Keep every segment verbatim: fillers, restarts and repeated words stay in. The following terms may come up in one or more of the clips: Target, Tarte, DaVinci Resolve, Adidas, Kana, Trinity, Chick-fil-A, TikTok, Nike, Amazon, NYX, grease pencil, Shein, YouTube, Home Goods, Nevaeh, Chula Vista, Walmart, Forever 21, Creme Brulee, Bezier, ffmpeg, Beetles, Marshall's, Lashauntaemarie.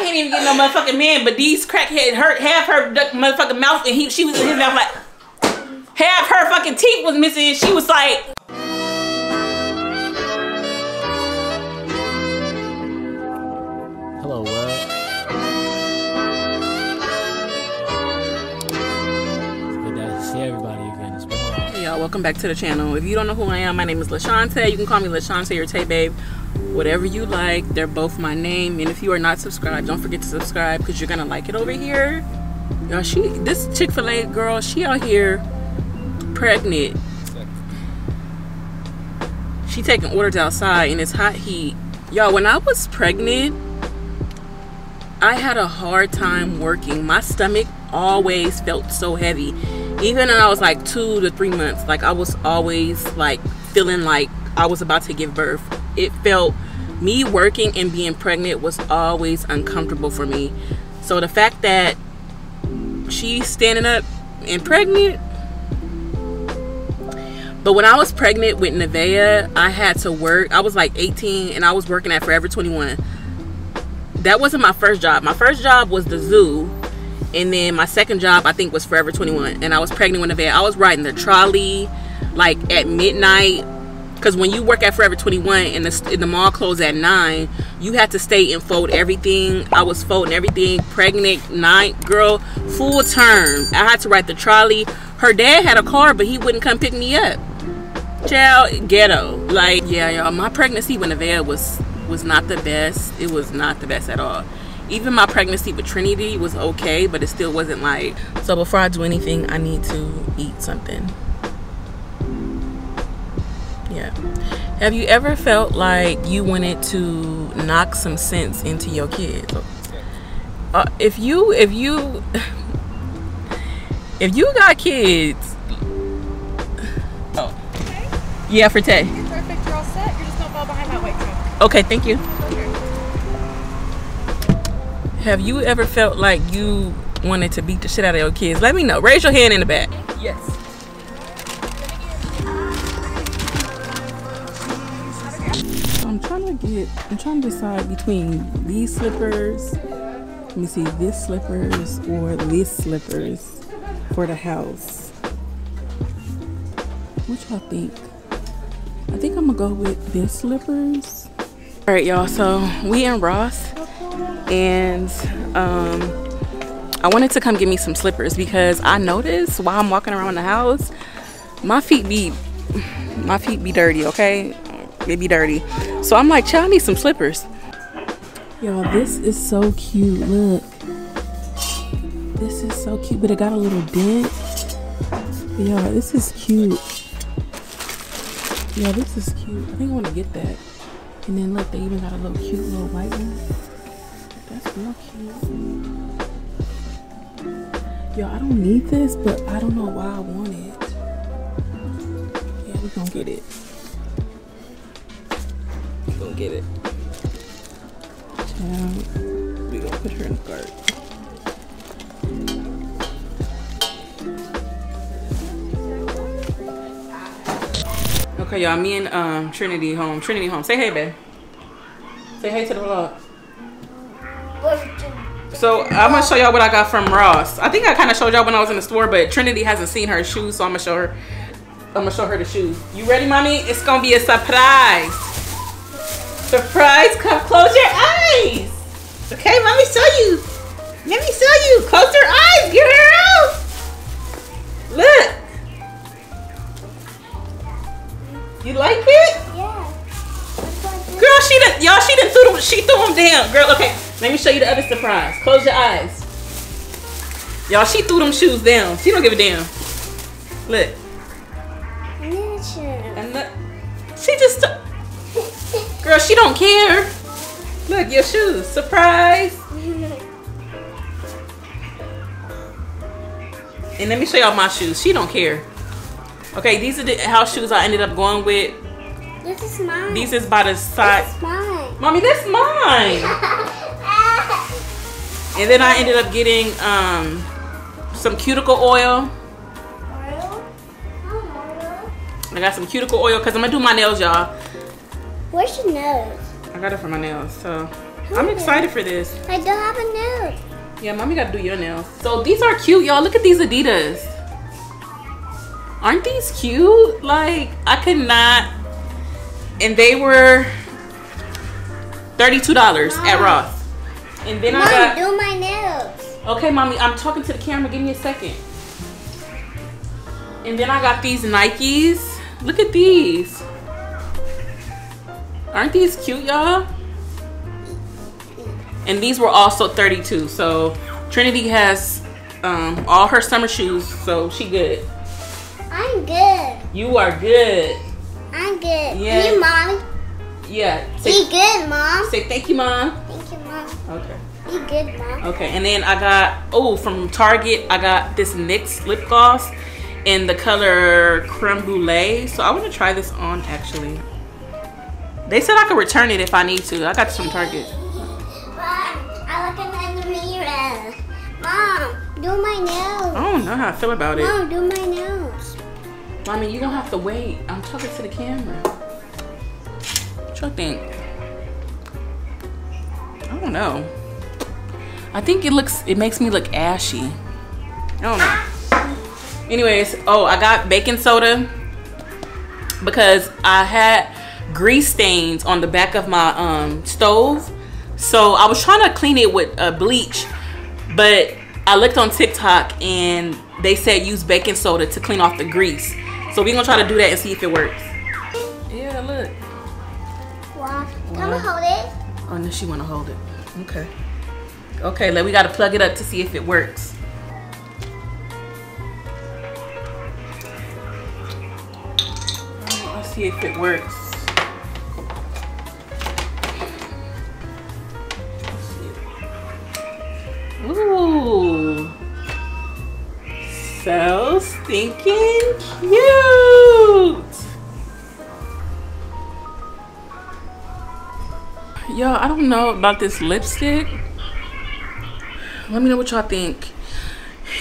can't even get no motherfucking man, but these crackhead hurt half her motherfucking mouth, and he, she was in his mouth like, half her fucking teeth was missing, and she was like, hello world. It's good to see everybody again as well. Hey y'all, welcome back to the channel. If you don't know who I am, my name is Lashauntae. You can call me Lashauntae or Tay Babe, whatever you like. They're both my name. And if you are not subscribed, don't forget to subscribe, because you're gonna like it over here. Y'all, she, this Chick-fil-A girl, she out here pregnant. She taking orders outside in this hot heat. Y'all, when I was pregnant, I had a hard time working. My stomach always felt so heavy. Even when I was like two to three months, like I was always like feeling like I was about to give birth. It felt, me working and being pregnant was always uncomfortable for me. So the fact that she's standing up and pregnant. But when I was pregnant with Nevaeh, I had to work. I was like eighteen and I was working at Forever twenty-one. That wasn't my first job. My first job was the zoo. And then my second job, I think, was Forever twenty-one. And I was pregnant with Nevaeh. I was riding the trolley like at midnight. Because when you work at Forever twenty-one and the, and the mall closed at nine, you had to stay and fold everything. I was folding everything. Pregnant, night, girl, full term. I had to ride the trolley. Her dad had a car, but he wouldn't come pick me up. Child, ghetto. Like, yeah, y'all, my pregnancy with Nevaeh was, was not the best. It was not the best at all. Even my pregnancy with Trinity was okay, but it still wasn't like... So before I do anything, I need to eat something. Yeah. Have you ever felt like you wanted to knock some sense into your kids? Uh, if you if you if you got kids, oh okay. Yeah, for Tay. You're perfect. You're all set. You're just gonna fall behind that white truck. Okay, thank you. Okay. Have you ever felt like you wanted to beat the shit out of your kids? Let me know. Raise your hand in the back. Yes. I'm trying to get, I'm trying to decide between these slippers, let me see, this slippers or these slippers for the house. What y'all think? I think I'm gonna go with these slippers. All right, y'all, so we in Ross, and um, I wanted to come get me some slippers because I noticed while I'm walking around the house, my feet be, my feet be dirty, okay? They be dirty. So I'm like, child, I need some slippers. Y'all, this is so cute. Look. This is so cute, but it got a little dent. Y'all, this is cute. Yeah, this is cute. I think I want to get that. And then look, they even got a little cute little white one. That's real cute. Y'all, I don't need this, but I don't know why I want it. Yeah, we're gonna get it. Gonna get it. Um, we gonna put her in the cart. Okay, y'all. Me and um, Trinity home. Trinity home. Say hey, babe. Say hey to the vlog. So I'm gonna show y'all what I got from Ross. I think I kind of showed y'all when I was in the store, but Trinity hasn't seen her shoes, so I'm gonna show her. I'm gonna show her the shoes. You ready, mommy? It's gonna be a surprise. Surprise, come close your eyes. Okay, let me show you. Let me show you. Close your eyes, get her out. Look. You like it? Yeah. Girl, she done, y'all, she done threw them, she threw them down. Girl, okay, let me show you the other surprise. Close your eyes. Y'all, she threw them shoes down. She don't give a damn. Look. And look, she just, girl, she don't care. Look, your shoes. Surprise. And let me show y'all my shoes. She don't care. Okay, these are the house shoes I ended up going with. This is mine. These is by the side. This is mine. Mommy, that's mine. And then I ended up getting um, some cuticle oil. Oil? Oil? I got some cuticle oil because I'm going to do my nails, y'all. Where's your nose? I got it for my nails, so. I'm excited for this. I don't have a nail. Yeah, mommy gotta do your nails. So these are cute, y'all. Look at these Adidas. Aren't these cute? Like, I could not. And they were thirty-two dollars Mom. At Ross. And then Mom, I got. Do my nails. Okay, mommy. I'm talking to the camera. Give me a second. And then I got these Nikes. Look at these. Aren't these cute, y'all? And these were also thirty-two. So Trinity has um, all her summer shoes, so she good. I'm good. You are good. I'm good. Yeah. You, Mom. Yeah. Say, you good, Mom. Say thank you, Mom. Thank you, Mom. Okay. You good, Mom. Okay. And then I got, oh, from Target, I got this NYX lip gloss in the color Creme Brulee. So I want to try this on, actually. They said I could return it if I need to. I got this from Target. Mom, I look in the mirror. Mom, do my nails. I don't know how I feel about it. Mom, do my nails. Mommy, you don't have to wait. I'm talking to the camera. What you think? I don't know. I think it looks, it makes me look ashy. I don't know. Anyways, oh, I got baking soda because I had grease stains on the back of my um, stove. So I was trying to clean it with uh, bleach, but I looked on TikTok and they said use baking soda to clean off the grease. So we're gonna try to do that and see if it works. Yeah, look. Wow. Can I hold it? Oh, no, she wanna hold it. Okay. Okay, like we gotta plug it up to see if it works. See if it works. Ooh, so stinking cute. Y'all, I don't know about this lipstick. Let me know what y'all think.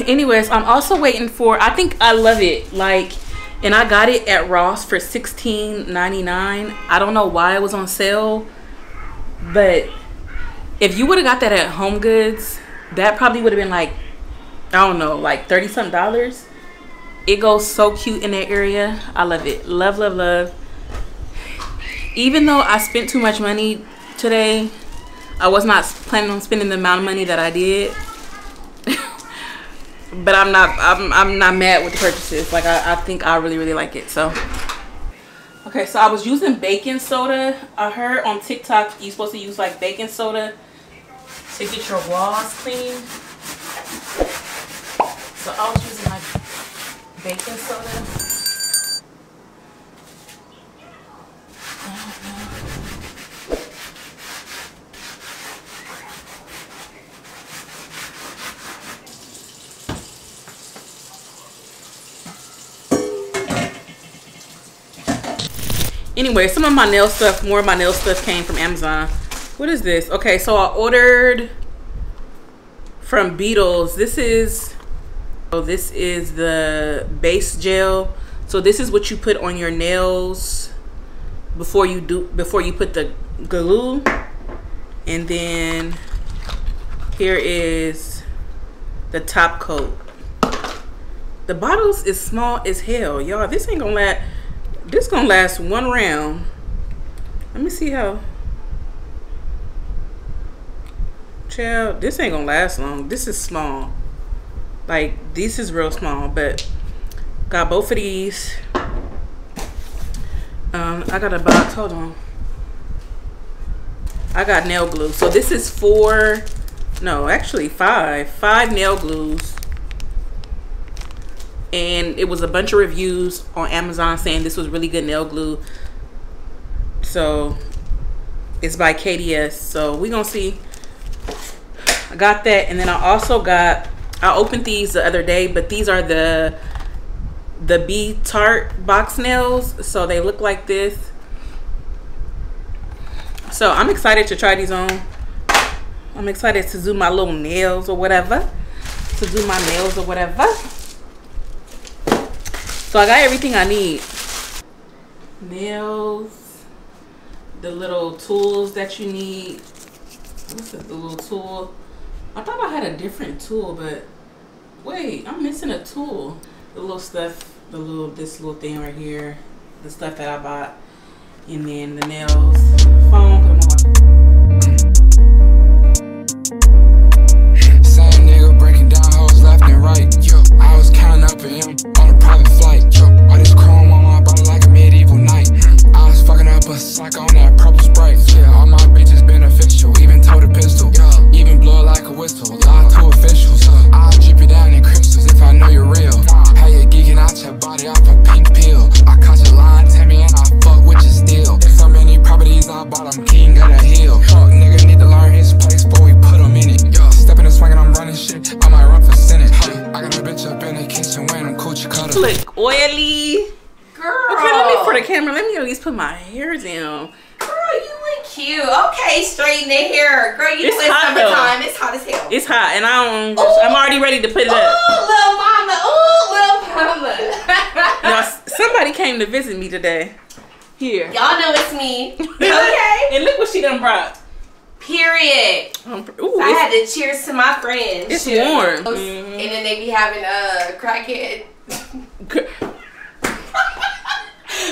Anyways, I'm also waiting for, I think I love it. Like, and I got it at Ross for sixteen ninety-nine. I don't know why it was on sale, but if you would have got that at Home Goods, that probably would have been like, I don't know, like thirty something dollars. It goes so cute in that area. I love it. Love, love, love. Even though I spent too much money today, I was not planning on spending the amount of money that I did. But I'm not I'm, I'm not mad with the purchases. Like I, I think I really really like it. So okay, so I was using baking soda. I heard on TikTok you're supposed to use like baking soda to get your walls clean. So I was using like baking soda. I don't know. Anyway, some of my nail stuff, more of my nail stuff came from Amazon. What is this? Okay, so I ordered from Beetles. This is, oh, this is the base gel. So this is what you put on your nails before you do, before you put the glue. And then here is the top coat. The bottles is small as hell, y'all. This ain't gonna last. This gonna last one round. Let me see how. Child, this ain't gonna last long. This is small. Like, this is real small, but got both of these. Um, I got a box, hold on. I got nail glue. So this is four, no, actually five, five nail glues. And it was a bunch of reviews on Amazon saying this was really good nail glue. So it's by K D S. So we're gonna see. I got that, and then I also got, I opened these the other day, but these are the the B Tarte box nails. So they look like this. So I'm excited to try these on. I'm excited to do my little nails or whatever. To do my nails or whatever. So I got everything I need. Nails, the little tools that you need What's this, the little tool? I thought I had a different tool, but wait, I'm missing a tool. The little stuff, the little, this little thing right here, the stuff that I bought, and then the nails, the phone. Same nigga breaking down hoes left and right. Yo, I was counting up at him on a private flight. Yo, all this chrome on my body like a medieval knight. I was fucking up a sock on that purple Sprite. Yeah, all my bitches beneficial, even told a pistol. Yeah, even blow like a whistle. Lie to officials. I'll drip you down in crystals if I know you're real. How you geeking out your body off a pink pill? I caught your line, Tammy, and I fuck with you still. So many properties I bought, I'm king of the hill. Fuck nigga need to learn his place before we put him in it. Stepping and swinging, I'm running shit. I might run for Senate. I got a bitch up in the kitchen when I'm coochie cutter. Look oily. Girl. Okay, let me, for the camera, let me at least put my hair down. Girl, you look cute. Okay, straighten the hair. Girl, you know it's summertime. It's hot as hell. It's hot, and I don't, ooh. I'm already ready to put it ooh, up. Ooh, little mama. Ooh, little mama. Now, somebody came to visit me today. Here. Y'all know it's me. Okay. And look what she done brought. Period. Um, ooh, so I had to cheers to my friends. It's cheers. Warm. Mm-hmm. And then they be having a uh, crackhead.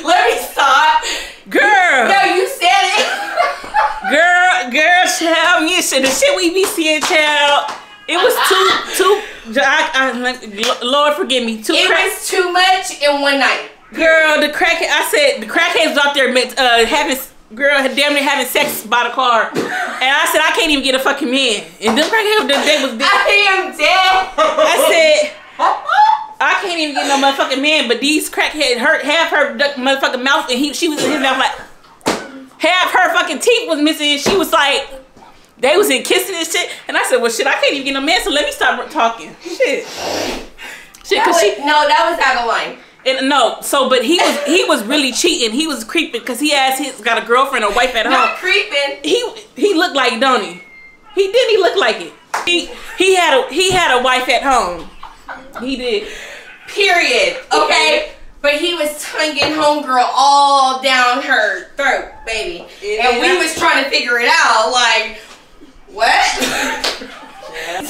Let me stop. Girl. No, you said it. Girl, girl, child, me shit. The shit we be seeing, child. It was too, too, I, I, Lord forgive me. Too it crack. was too much in one night. Girl, the crackhead, I said, the crackheads out there meant, uh, having, girl, damn near having sex by the car. And I said, I can't even get a fucking man. And them crackheads, they was dead. I am dead. I said, I can't even get no motherfucking man, but these crackheads hurt half her motherfucking mouth, and he, she was in his mouth like, half her fucking teeth was missing, and she was like, they was in kissing and shit, and I said, well shit, I can't even get no man, so let me stop talking. Shit. Shit, cause was, she, no, that was out of line. And no, so, but he was, he was really cheating, he was creeping, cause he asked his, got a girlfriend or wife at home. Not creeping. He, he looked like, don't he? He did, he looked like it. He, he had a, he had a wife at home. He did. Period. Okay? But he was tonguing homegirl all down her throat, baby. Yeah. And we was trying to figure it out. Like, what? Yeah.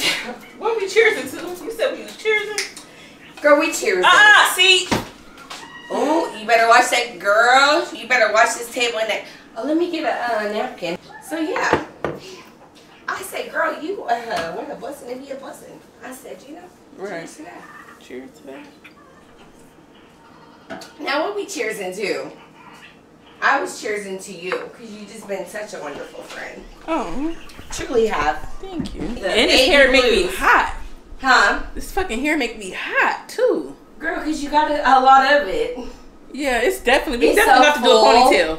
What are we cheersing to? You said we was cheersing? Girl, we cheersing. Ah, uh-uh, see? Oh, you better watch that, girl. You better watch this table and that. Oh, let me get a uh, napkin. So, yeah. I said, girl, you uh, want a blessing and be a blessing. I said, you know. Right. Cheers to that. Cheers to that. Now what we cheers into? I was cheers into you because you just been such a wonderful friend. Oh. Truly have. Thank you. The and this hair blues. Make me hot. Huh? This fucking hair make me hot too. Girl, because you got a, a lot of it. Yeah, it's definitely, we it's definitely so have to full. do a ponytail.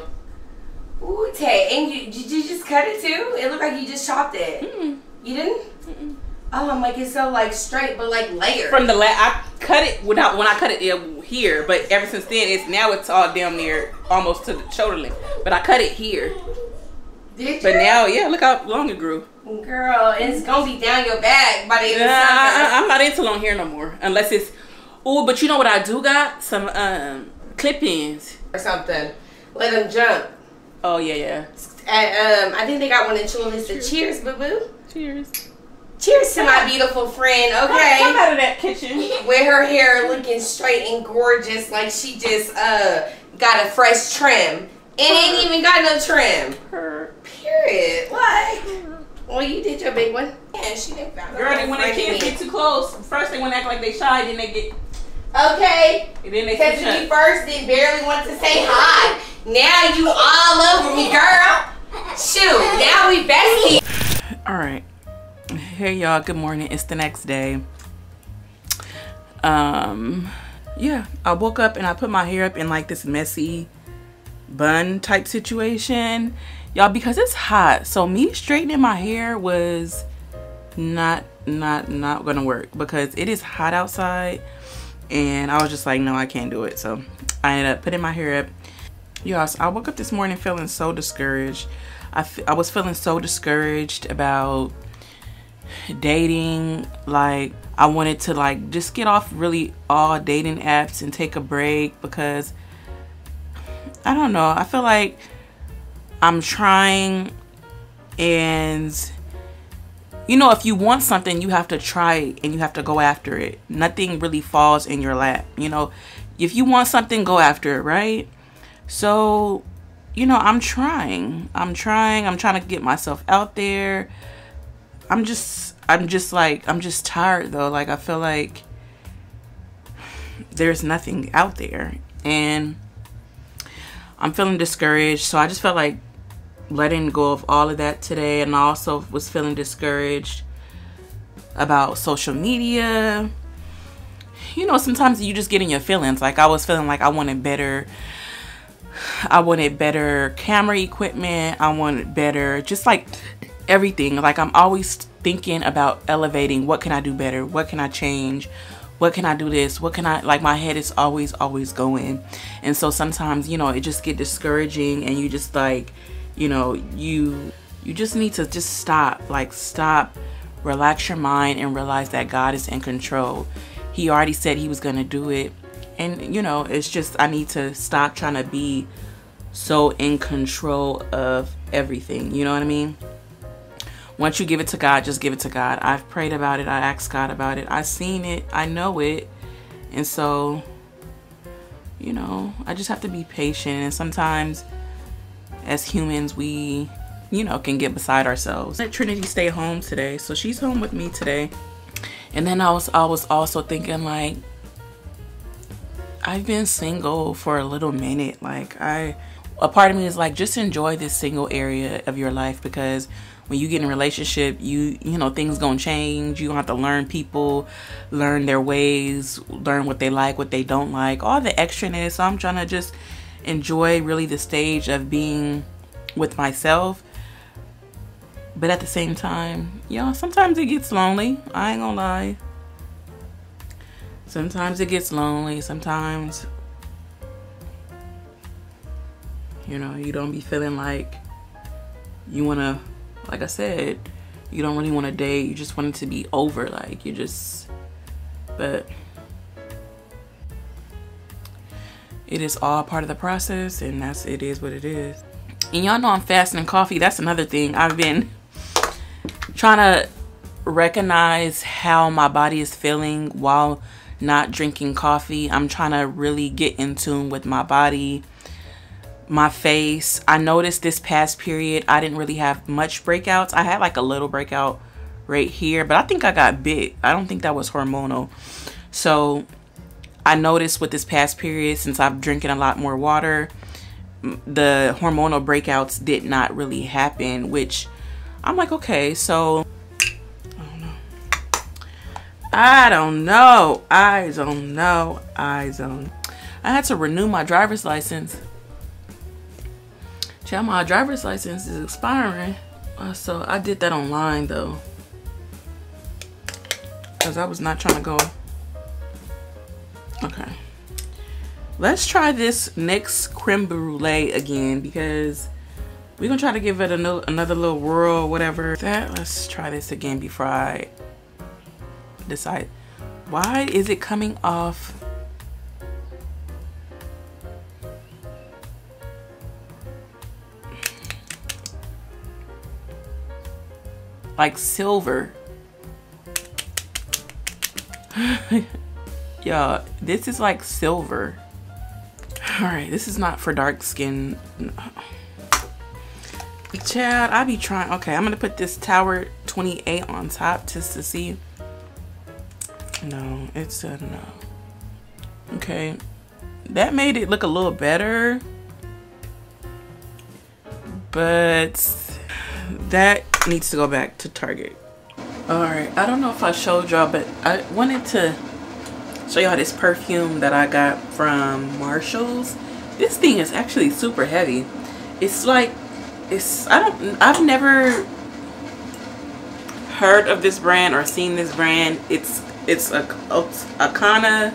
Ooh, Tay. And you, did you just cut it too? It looked like you just chopped it. Mm-mm. You didn't? Mm-mm. Oh, I'm like, it's so like straight, but like layered. From the la I cut it without when I cut it here, but ever since then, it's now it's all damn near almost to the shoulder length. But I cut it here. Did but you? But now, yeah, look how long it grew. Girl, it's gonna be down your back by the end of the summer. I'm not into long hair no more, unless it's. Oh, but you know what I do got? Some um clip-ins or something. Let them jump. Oh yeah, yeah. And, um, I think they got one in Chula Vista. Cheers, Cheers boo boo. Cheers. Cheers to my beautiful friend, okay? Come out of that kitchen. With her hair looking straight and gorgeous, like she just uh got a fresh trim. And ain't even got no trim. Her. Period. Like, well, you did your big one. Yeah, she didn't find Girl, they, when they kids get too close, first they want to act like they shy, then they get... Okay. And then they Because you first didn't barely want to say hi. Now you all over me, girl. Shoot, now we besties. All right. Hey y'all, good morning. It's the next day. Um yeah, I woke up and I put my hair up in like this messy bun type situation, y'all, because it's hot. So me straightening my hair was not not not gonna work because it is hot outside, and I was just like, no, I can't do it. So I ended up putting my hair up, y'all. So I woke up this morning feeling so discouraged. I, I was feeling so discouraged about dating. Like, I wanted to like just get off really all dating apps and take a break, because I don't know, I feel like I'm trying and you know, if you want something, you have to try it and you have to go after it. Nothing really falls in your lap, you know. If you want something, go after it, right? So, you know, I'm trying. I'm trying. I'm trying to get myself out there. I'm just, I'm just like, I'm just tired though. Like, I feel like there's nothing out there and I'm feeling discouraged. So I just felt like letting go of all of that today. And I also was feeling discouraged about social media. You know, sometimes you just get in your feelings. Like, I was feeling like I wanted better. I wanted better camera equipment. I wanted better, just like everything. Like, I'm always thinking about elevating. What can I do better? What can I change? What can I do this? What can I, like, my head is always, always going. And so sometimes, you know, it just get discouraging and you just like, you know, you, you just need to just stop, like stop, relax your mind and realize that God is in control. He already said he was going to do it. And, you know, it's just, I need to stop trying to be so in control of everything. You know what I mean? Once you give it to God, just give it to God. I've prayed about it. I asked God about it. I've seen it. I know it. And so, you know, I just have to be patient. And sometimes as humans, we, you know, can get beside ourselves. I let Trinity stay home today. So she's home with me today. And then I was, I was also thinking, like, I've been single for a little minute. Like, I, a part of me is like, just enjoy this single area of your life, because when you get in a relationship, you you know, things gonna change. You have to learn people, learn their ways, learn what they like, what they don't like, all the extraness. So I'm trying to just enjoy really the stage of being with myself. But at the same time, y'all, sometimes it gets lonely. I ain't gonna lie. Sometimes it gets lonely. Sometimes, you know, you don't be feeling like you want to, like I said, you don't really want to date. You just want it to be over. Like, you just, but it is all part of the process, and that's, it is what it is. And y'all know I'm fasting coffee. That's another thing. I've been trying to recognize how my body is feeling while not drinking coffee. I'm trying to really get in tune with my body, my face. I noticed this past period I didn't really have much breakouts. I had like a little breakout right here, but I think I got bit. I don't think that was hormonal. So I noticed with this past period, since I've drinking a lot more water, the hormonal breakouts did not really happen, which I'm like, okay, so I don't know. I don't know. I don't. I had to renew my driver's license. Child, my driver's license is expiring. Uh, so I did that online though, because I was not trying to go. Okay. Let's try this N Y X Creme Brulee again, because we're going to try to give it another, another little whirl, whatever. That. Let's try this again before I decide. Why is it coming off? Like silver. Yeah, this is like silver. All right, this is not for dark skin. No. Chad, I be trying. Okay, I'm gonna put this Tower twenty-eight on top just to see. No, it's a no. Okay, that made it look a little better, but that needs to go back to Target. All right, I don't know if I showed y'all, but I wanted to show y'all this perfume that I got from Marshall's. This thing is actually super heavy. It's like, it's, I don't, I've never heard of this brand or seen this brand. It's, It's a, a Kana,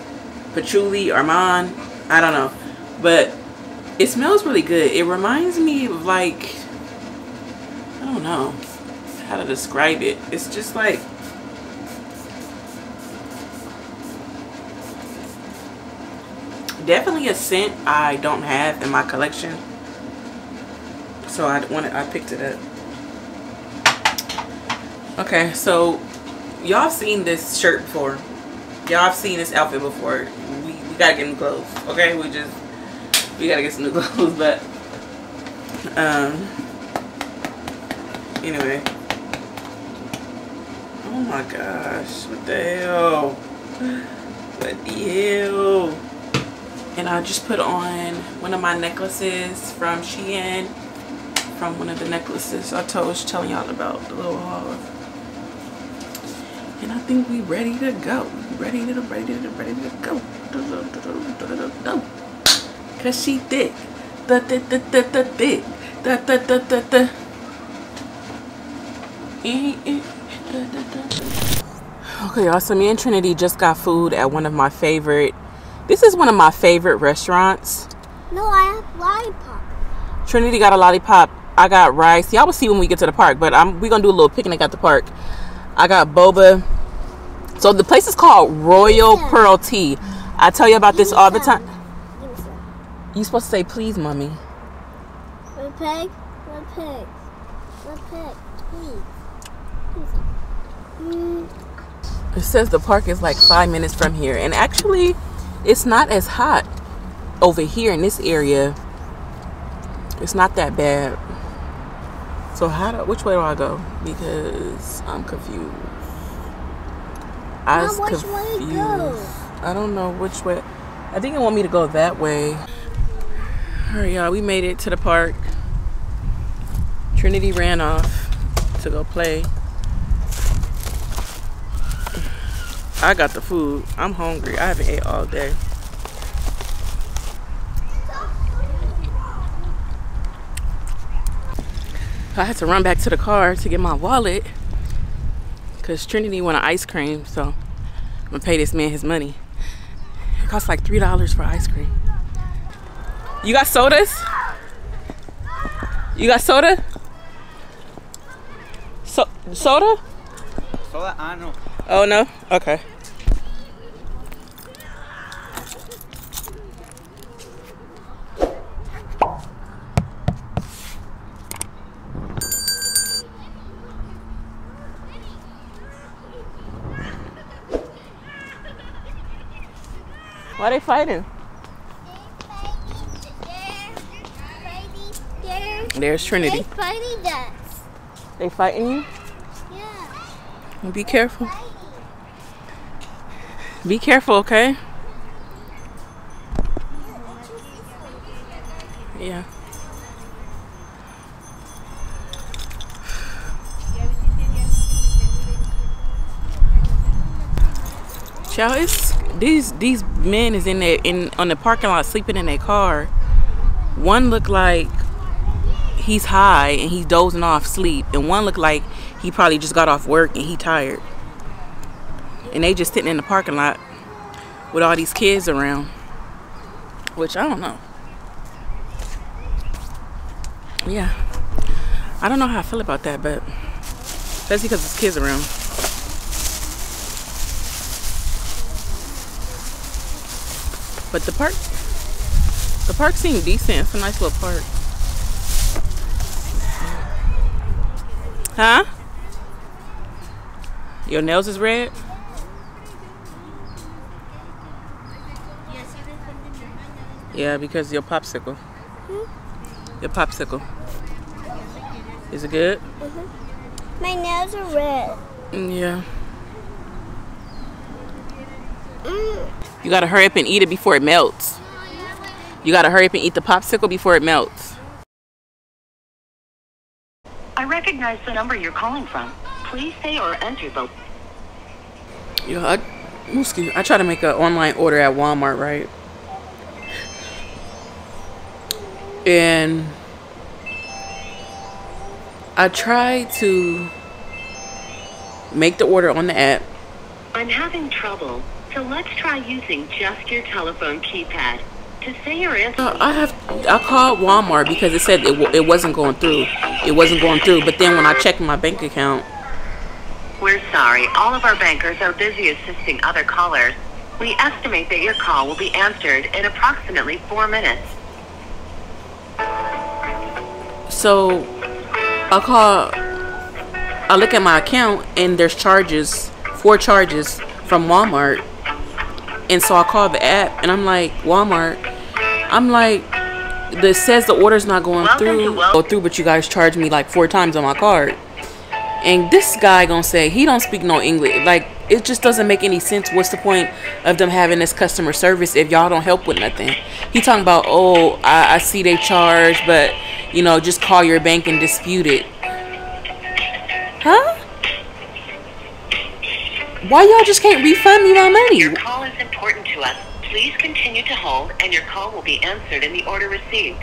patchouli, Armand, I don't know. But it smells really good. It reminds me of, like, I don't know how to describe it. It's just like, definitely a scent I don't have in my collection. So I wanted, I picked it up. Okay, so y'all seen this shirt before. Y'all have seen this outfit before. We, we gotta get new clothes. Okay, we just we gotta get some new clothes. But um, anyway. Oh my gosh! What the hell? What the hell? And I just put on one of my necklaces from Shein. From one of the necklaces I told, was telling y'all about the little haul. And I think we ready to go. Ready to ready to ready to go. Cause she thick. The the the the the thick. The the the the the. Okay, y'all. So me and Trinity just got food at one of my favorite. This is one of my favorite restaurants. No, I have lollipop. Trinity got a lollipop. I got rice. Y'all will see when we get to the park. But I'm we gonna do a little picnic at the park. I got boba. So the place is called Royal Pearl Tea. I tell you about this all the time. You supposed to say please, mommy. We're pig. We're pig. We're pig. Please. It says the park is like five minutes from here, and actually, it's not as hot over here in this area. It's not that bad. So how do, which way do I go? Because I'm confused. I was confused. I don't know which way. I think it want me to go that way. All right, y'all. We made it to the park. Trinity ran off to go play. I got the food. I'm hungry. I haven't ate all day. I had to run back to the car to get my wallet because Trinity wanted ice cream, so I'm gonna pay this man his money. It costs like three dollars for ice cream. You got sodas? You got soda? So soda? Soda, I know. Oh no? Okay. Why are they fighting? There's Trinity. They fighting us. They fighting you? Yeah. Be careful. Be careful, okay? Yeah. Child, it's these these men is in there in on the parking lot sleeping in their car. One looked like he's high and he's dozing off sleep, and one looked like he probably just got off work and he tired. And they just sitting in the parking lot with all these kids around, which I don't know. Yeah, I don't know how I feel about that, but that's because there's kids around. But the park, the park seemed decent. It's a nice little park. Huh? Your nails is red? Yeah, because your popsicle. Hmm? Your popsicle. Is it good? Mm-hmm. My nails are red. Yeah. Mm. You gotta hurry up and eat it before it melts. You gotta hurry up and eat the popsicle before it melts. I recognize the number you're calling from. Please say or enter the. Yeah, I, excuse me, I try to make an online order at Walmart, right? And I try to make the order on the app. I'm having trouble. So let's try using just your telephone keypad to say your answer. Uh, I have I called Walmart because it said it, w it wasn't going through. It wasn't going through. But then when I checked my bank account, we're sorry. All of our bankers are busy assisting other callers. We estimate that your call will be answered in approximately four minutes. So I called I look at my account and there's charges, four charges from Walmart. And so I call the app and I'm like, Walmart, I'm like, this says the order's not going through, go through, but you guys charged me like four times on my card. And this guy gonna say he don't speak no English. Like, it just doesn't make any sense. What's the point of them having this customer service if y'all don't help with nothing? He talking about, oh, I, I see they charge, but you know, just call your bank and dispute it. Huh? Why y'all just can't refund me my money? Your call is important to us. Please continue to hold and your call will be answered in the order received.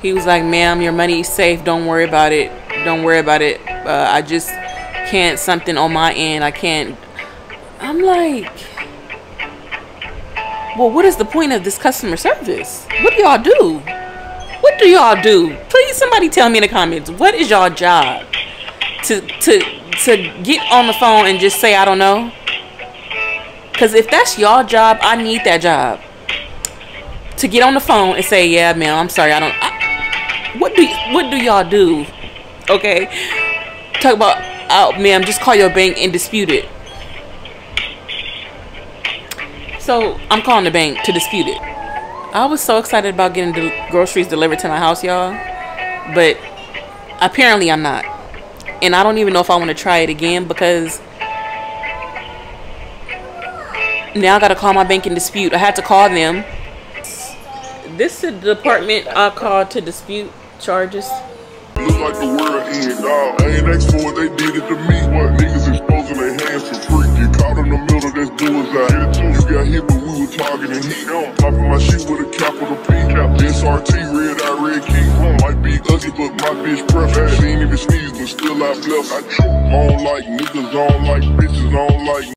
He was like, ma'am, your money is safe. Don't worry about it. Don't worry about it. Uh, I just can't something on my end. I can't. I'm like, well, what is the point of this customer service? What do y'all do? What do y'all do? Please, somebody tell me in the comments. What is y'all job? To, to, to get on the phone and just say, I don't know? Because if that's y'all job, I need that job. To get on the phone and say, yeah, ma'am, I'm sorry, I don't. I, what do what do y'all do? Okay, talk about, oh, ma'am, just call your bank and dispute it. So I'm calling the bank to dispute it. I was so excited about getting the groceries delivered to my house, y'all, but apparently I'm not, and I don't even know if I want to try it again because now I gotta call my bank and dispute. I had to call them. This is the department I called to dispute charges. Look like the world end, dawg. I ain't asked for it, they did it to me. What niggas exposing their hands for free. Get caught in the middle, that's doers out here too. You got hit, but we were targeting heat. I'm popping my shit with a capital P. S R T, red eye, red key. Huh, might be ugly, but my bitch prepped. She ain't even sneezed, but still I bluff. I don't like niggas, I don't like bitches, I don't like